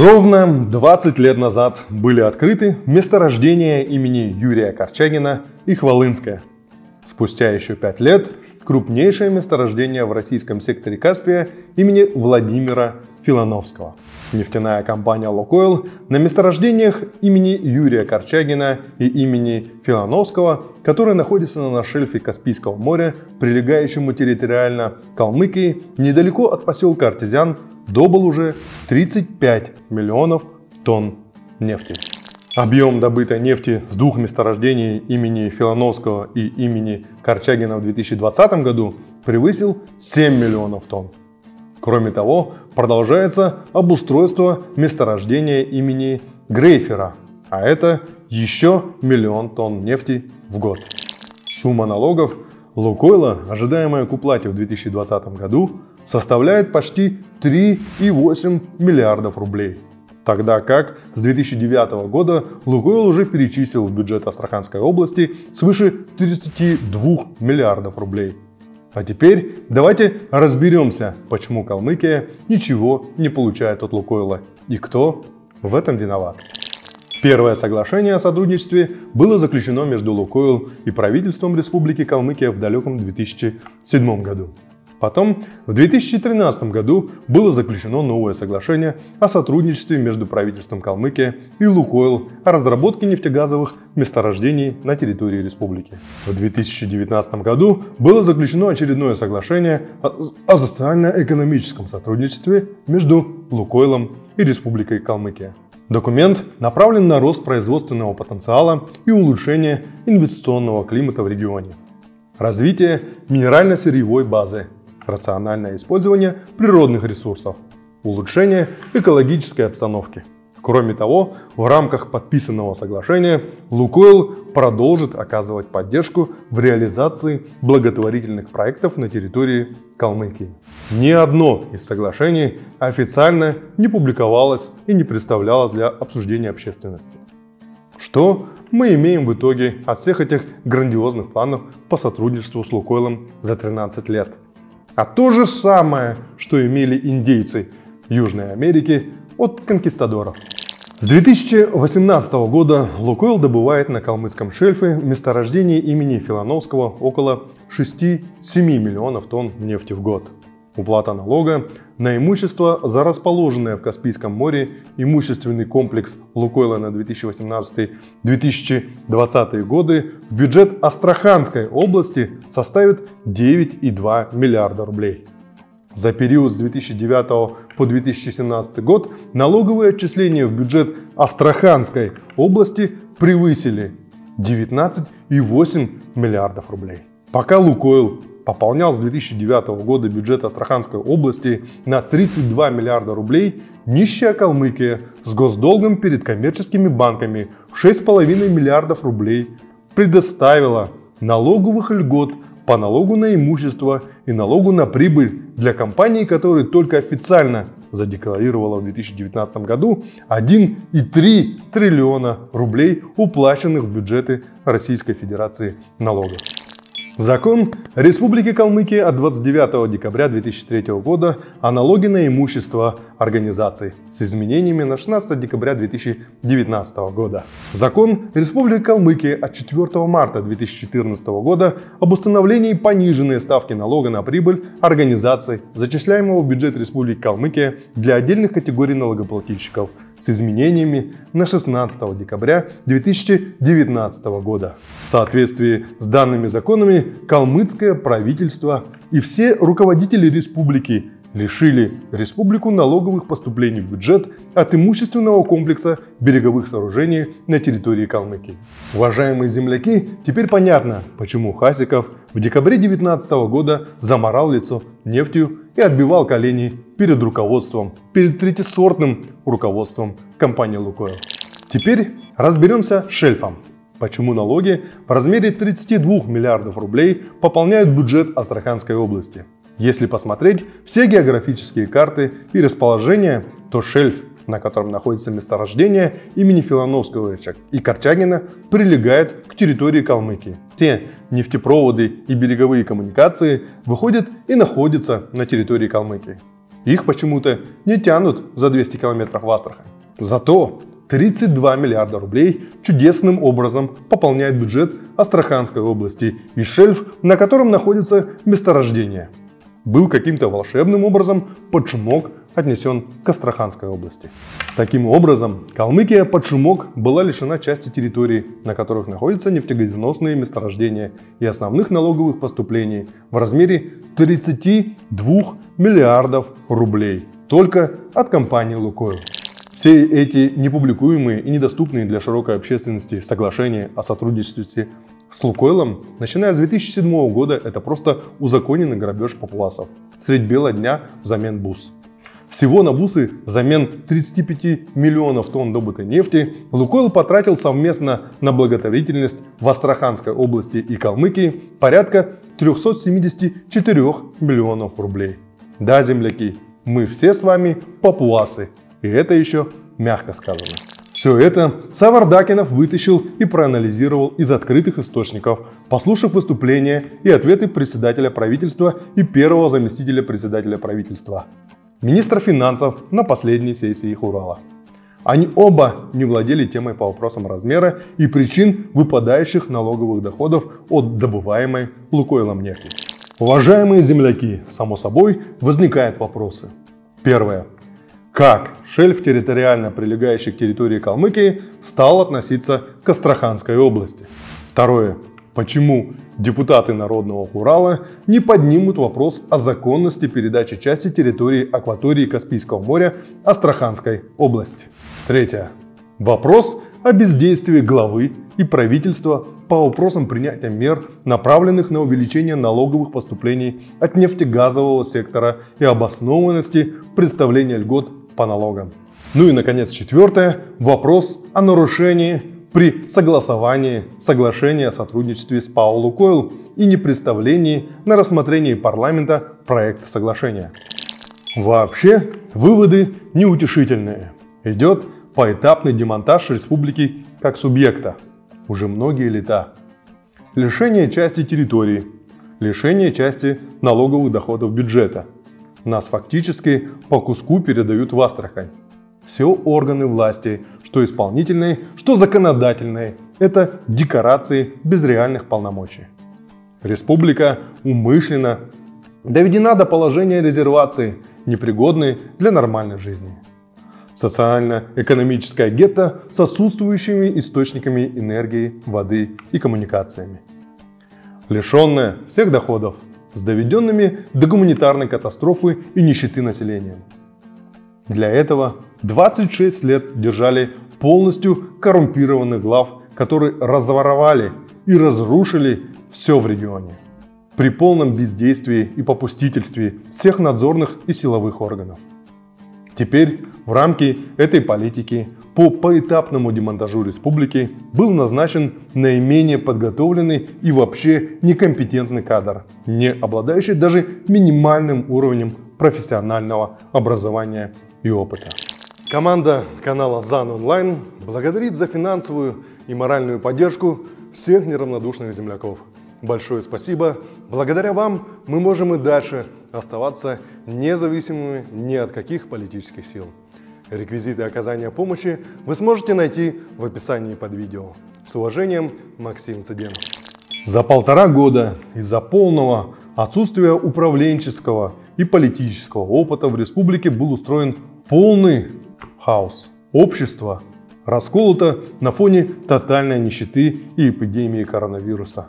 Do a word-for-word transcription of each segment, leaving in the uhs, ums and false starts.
Ровно двадцать лет назад были открыты месторождения имени Юрия Корчагина и Хвалынская. Спустя еще пять лет крупнейшее месторождение в российском секторе Каспия имени Владимира Филановского. Нефтяная компания «ЛУКОЙЛ» на месторождениях имени Юрия Корчагина и имени Филановского, которые находятся на шельфе Каспийского моря, прилегающему территориально Калмыкии, недалеко от поселка Артезян, добыл уже тридцать пять миллионов тонн нефти. Объем добытой нефти с двух месторождений имени Филановского и имени Корчагина в две тысячи двадцатом году превысил семь миллионов тонн. Кроме того, продолжается обустройство месторождения имени Грейфера, а это еще миллион тонн нефти в год. Сумма налогов «ЛУКОЙЛа», ожидаемая к уплате в две тысячи двадцатом году, составляет почти три и восемь десятых миллиардов рублей. Тогда как с две тысячи девятого года «ЛУКОЙЛ» уже перечислил в бюджет Астраханской области свыше тридцати двух миллиардов рублей. А теперь давайте разберемся, почему Калмыкия ничего не получает от «ЛУКОЙЛа» и кто в этом виноват. Первое соглашение о сотрудничестве было заключено между «ЛУКОЙЛ» и правительством Республики Калмыкия в далеком две тысячи седьмом году. Потом в две тысячи тринадцатом году было заключено новое соглашение о сотрудничестве между правительством Калмыкия и «ЛУКОЙЛ» о разработке нефтегазовых месторождений на территории республики. В две тысячи девятнадцатом году было заключено очередное соглашение о социально-экономическом сотрудничестве между «ЛУКОЙЛом» и Республикой Калмыкия. Документ направлен на рост производственного потенциала и улучшение инвестиционного климата в регионе, развитие минерально-сырьевой базы, рациональное использование природных ресурсов, улучшение экологической обстановки. Кроме того, в рамках подписанного соглашения «ЛУКОЙЛ» продолжит оказывать поддержку в реализации благотворительных проектов на территории Калмыкии. Ни одно из соглашений официально не публиковалось и не представлялось для обсуждения общественности. Что мы имеем в итоге от всех этих грандиозных планов по сотрудничеству с «ЛУКОЙЛом» за тринадцать лет? А то же самое, что имели индейцы Южной Америки от конкистадоров. С две тысячи восемнадцатого года «ЛУКОЙЛ» добывает на калмыцком шельфе месторождение имени Филановского около шести-семи миллионов тонн нефти в год. Уплата налога на имущество за расположенное в Каспийском море имущественный комплекс «ЛУКОЙЛа» на две тысячи восемнадцатый — две тысячи двадцатый годы в бюджет Астраханской области составит девять и две десятых миллиарда рублей. За период с две тысячи девятого по две тысячи семнадцатый год налоговые отчисления в бюджет Астраханской области превысили девятнадцать и восемь десятых миллиардов рублей. Пока «ЛУКОЙЛ» пополнял с две тысячи девятого года бюджет Астраханской области на тридцать два миллиарда рублей, нищая Калмыкия с госдолгом перед коммерческими банками в шесть и пять десятых миллиардов рублей предоставила налоговых льгот по налогу на имущество и налогу на прибыль для компаний, которые только официально задекларировала в две тысячи девятнадцатом году один и три десятых триллиона рублей, уплаченных в бюджеты Российской Федерации налогов. Закон Республики Калмыкия от двадцать девятого декабря две тысячи третьего года о налоге на имущество организаций с изменениями на шестнадцатое декабря две тысячи девятнадцатого года. Закон Республики Калмыкия от четвёртого марта две тысячи четырнадцатого года об установлении пониженной ставки налога на прибыль организаций, зачисляемого в бюджет Республики Калмыкия для отдельных категорий налогоплательщиков, с изменениями на шестнадцатое декабря две тысячи девятнадцатого года. В соответствии с данными законами калмыцкое правительство и все руководители республики лишили республику налоговых поступлений в бюджет от имущественного комплекса береговых сооружений на территории Калмыкии. Уважаемые земляки, теперь понятно, почему Хасиков в декабре две тысячи девятнадцатого года заморал лицо нефтью и отбивал колени перед руководством, перед третисортным руководством компании «ЛУКОЙЛ». Теперь разберемся с шельфом. Почему налоги в размере тридцати двух миллиардов рублей пополняют бюджет Астраханской области? Если посмотреть все географические карты и расположения, то шельф, на котором находится месторождение имени Филановского и Корчагина, прилегает к территории Калмыкии. Все нефтепроводы и береговые коммуникации выходят и находятся на территории Калмыкии. Их почему-то не тянут за двести километров в Астрахань. Зато тридцать два миллиарда рублей чудесным образом пополняет бюджет Астраханской области и шельф, на котором находится месторождение, был каким-то волшебным образом под шумок отнесен к Астраханской области. Таким образом, Калмыкия под шумок была лишена части территорий, на которых находятся нефтегазоносные месторождения и основных налоговых поступлений в размере тридцати двух миллиардов рублей только от компании «Лукойл». Все эти непубликуемые и недоступные для широкой общественности соглашения о сотрудничестве с «Лукойлом», начиная с две тысячи седьмого года, это просто узаконенный грабеж популасов средь бела дня взамен бус. Всего на бусы взамен тридцати пяти миллионов тонн добытой нефти «Лукойл» потратил совместно на благотворительность в Астраханской области и Калмыкии порядка трёхсот семидесяти четырёх миллионов рублей. Да, земляки, мы все с вами популасы. И это еще мягко сказано. Все это Савра Дакинов вытащил и проанализировал из открытых источников, послушав выступления и ответы председателя правительства и первого заместителя председателя правительства, министра финансов на последней сессии Хурала. Они оба не владели темой по вопросам размера и причин выпадающих налоговых доходов от добываемой «Лукойлом» нефти. Уважаемые земляки, само собой возникают вопросы. Первое. Как шельф, территориально прилегающий к территории Калмыкии, стал относиться к Астраханской области? Второе. Почему депутаты Народного Хурала не поднимут вопрос о законности передачи части территории акватории Каспийского моря Астраханской области? Третье. Вопрос о бездействии главы и правительства по вопросам принятия мер, направленных на увеличение налоговых поступлений от нефтегазового сектора и обоснованности представления льгот по налогам. Ну и, наконец, четвертое. Вопрос о нарушении при согласовании соглашения о сотрудничестве с ПАО «ЛУКОЙЛ» и непредставлении на рассмотрение парламента проекта соглашения. Вообще, выводы неутешительные. Идет поэтапный демонтаж республики как субъекта. Уже многие лета. Лишение части территории, лишение части налоговых доходов бюджета. Нас фактически по куску передают в Астрахань. Все органы власти, что исполнительные, что законодательные, это декорации без реальных полномочий. Республика умышленно доведена до положения резервации, непригодной для нормальной жизни. Социально-экономическое гетто с отсутствующими источниками энергии, воды и коммуникациями. Лишенное всех доходов, с доведенными до гуманитарной катастрофы и нищеты населением. Для этого двадцать шесть лет держали полностью коррумпированных глав, которые разворовали и разрушили все в регионе. При полном бездействии и попустительстве всех надзорных и силовых органов. Теперь в рамки этой политики по поэтапному демонтажу республики был назначен наименее подготовленный и вообще некомпетентный кадр, не обладающий даже минимальным уровнем профессионального образования и опыта. Команда канала ZaaN Онлайн благодарит за финансовую и моральную поддержку всех неравнодушных земляков. Большое спасибо. Благодаря вам мы можем и дальше оставаться независимыми ни от каких политических сил. Реквизиты оказания помощи вы сможете найти в описании под видео. С уважением, Максим Цеден. За полтора года из-за полного отсутствия управленческого и политического опыта в республике был устроен полный хаос. Общество расколото на фоне тотальной нищеты и эпидемии коронавируса.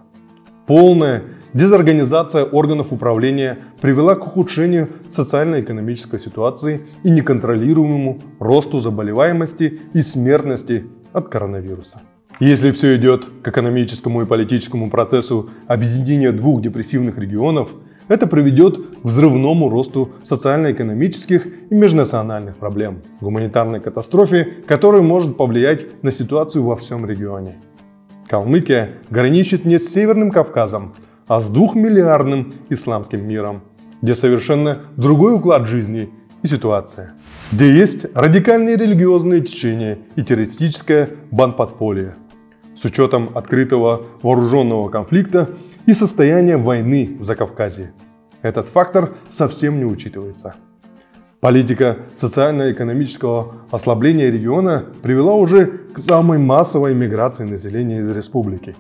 Полная дезорганизация органов управления привела к ухудшению социально-экономической ситуации и неконтролируемому росту заболеваемости и смертности от коронавируса. Если все идет к экономическому и политическому процессу объединения двух депрессивных регионов, это приведет к взрывному росту социально-экономических и межнациональных проблем, гуманитарной катастрофе, которая может повлиять на ситуацию во всем регионе. Калмыкия граничит не с Северным Кавказом, а с двухмиллиардным исламским миром, где совершенно другой уклад жизни и ситуация, где есть радикальные религиозные течения и террористическое банподполье. С учетом открытого вооруженного конфликта и состояния войны в Закавказье, этот фактор совсем не учитывается. Политика социально-экономического ослабления региона привела уже к самой массовой миграции населения из республики.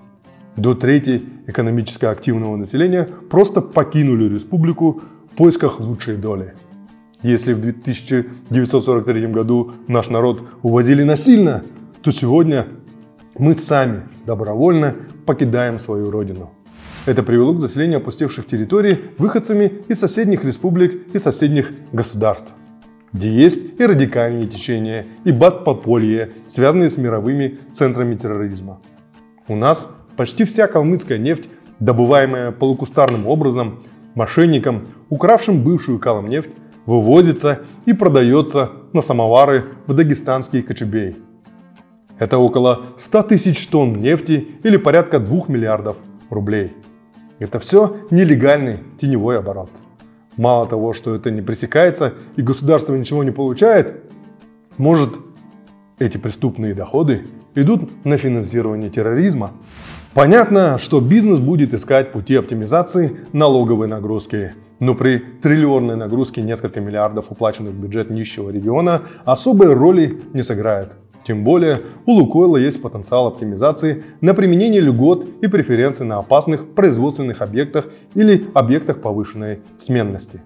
До трети экономически активного населения просто покинули республику в поисках лучшей доли. Если в тысяча девятьсот сорок третьем году наш народ увозили насильно, то сегодня мы сами добровольно покидаем свою родину. Это привело к заселению опустевших территорий выходцами из соседних республик и соседних государств, где есть и радикальные течения, и бат-пополье, связанные с мировыми центрами терроризма. У нас почти вся калмыцкая нефть, добываемая полукустарным образом, мошенникам, укравшим бывшую Калмнефть, вывозится и продается на самовары в дагестанский Кочубей. Это около ста тысяч тонн нефти или порядка двух миллиардов рублей. Это все нелегальный теневой оборот. Мало того, что это не пресекается и государство ничего не получает, может, эти преступные доходы идут на финансирование терроризма. Понятно, что бизнес будет искать пути оптимизации налоговой нагрузки, но при триллионной нагрузке несколько миллиардов, уплаченных в бюджет нищего региона, особой роли не сыграет. Тем более у «Лукойла» есть потенциал оптимизации на применение льгот и преференций на опасных производственных объектах или объектах повышенной сменности.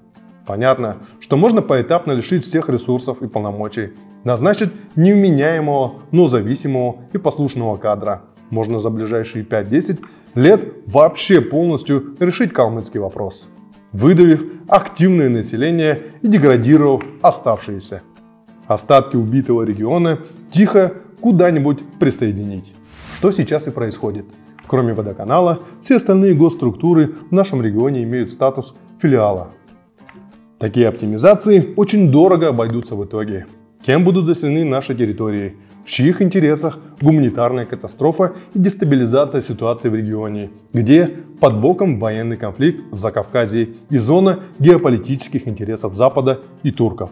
Понятно, что можно поэтапно лишить всех ресурсов и полномочий, назначить невменяемого, но зависимого и послушного кадра. Можно за ближайшие пять-десять лет вообще полностью решить калмыцкий вопрос, выдавив активное население и деградировав оставшиеся. Остатки убитого региона тихо куда-нибудь присоединить. Что сейчас и происходит. Кроме водоканала, все остальные госструктуры в нашем регионе имеют статус филиала. Такие оптимизации очень дорого обойдутся в итоге. Кем будут заселены наши территории? В чьих интересах гуманитарная катастрофа и дестабилизация ситуации в регионе, где под боком военный конфликт в Закавказье и зона геополитических интересов Запада и турков?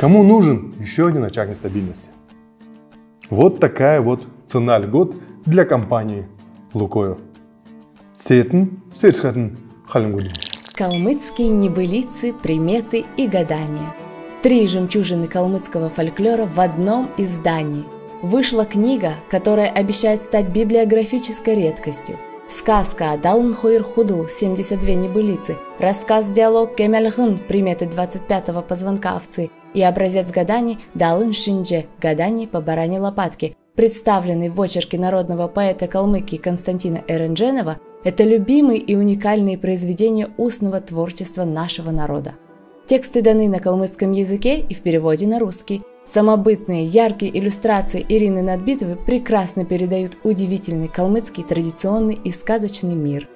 Кому нужен еще один очаг нестабильности? Вот такая вот цена льгот для компании «Лукойл». Сетн, сетхатн, халимгудин. Калмыцкие небылицы, приметы и гадания. Три жемчужины калмыцкого фольклора в одном издании. Вышла книга, которая обещает стать библиографической редкостью. Сказка «Далын Хуир Худл» семьдесят две небылицы, рассказ-диалог «Кемельгын» приметы двадцать пятого позвонка овцы и образец гаданий «Далын Шиндже» гаданий по бараньей лопатке, представленный в очерке народного поэта Калмыкии Константина Эрендженова, это любимые и уникальные произведения устного творчества нашего народа. Тексты даны на калмыцком языке и в переводе на русский. Самобытные, яркие иллюстрации Ирины Надбитовой прекрасно передают удивительный калмыцкий традиционный и сказочный мир.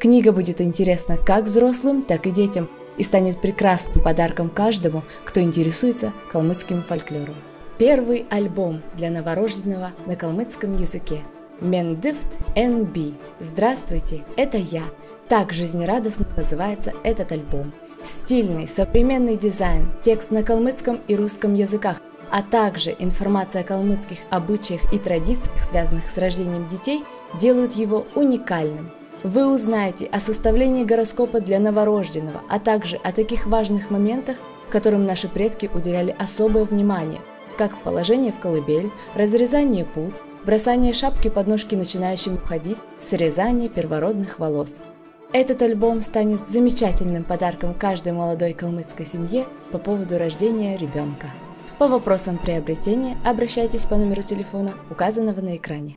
Книга будет интересна как взрослым, так и детям и станет прекрасным подарком каждому, кто интересуется калмыцким фольклором. Первый альбом для новорожденного на калмыцком языке. Мендифт эн бэ. «Здравствуйте, это я». Так жизнерадостно называется этот альбом. Стильный, современный дизайн, текст на калмыцком и русском языках, а также информация о калмыцких обычаях и традициях, связанных с рождением детей, делают его уникальным. Вы узнаете о составлении гороскопа для новорожденного, а также о таких важных моментах, которым наши предки уделяли особое внимание, как положение в колыбель, разрезание пут, бросание шапки под ножки начинающим уходить, срезание первородных волос. Этот альбом станет замечательным подарком каждой молодой калмыцкой семье по поводу рождения ребенка. По вопросам приобретения обращайтесь по номеру телефона, указанного на экране.